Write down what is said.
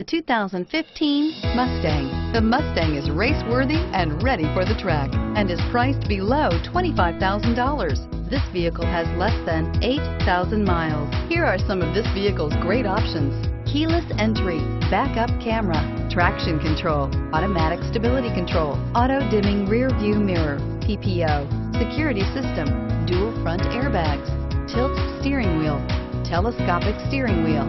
The 2015 Mustang. The Mustang is race-worthy and ready for the track and is priced below $25,000. This vehicle has less than 8,000 miles. Here are some of this vehicle's great options: keyless entry, backup camera, traction control, automatic stability control, auto-dimming rear-view mirror, PPO, security system, dual front airbags, tilt steering wheel, telescopic steering wheel.